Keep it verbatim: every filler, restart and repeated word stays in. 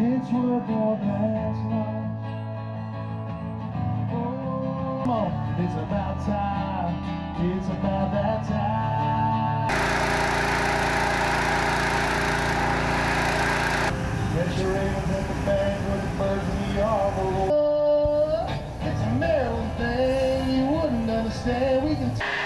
Since you were born last night. Oh, come on, it's about time. It's about that time. It's a Maryland thing, you wouldn't understand. We can.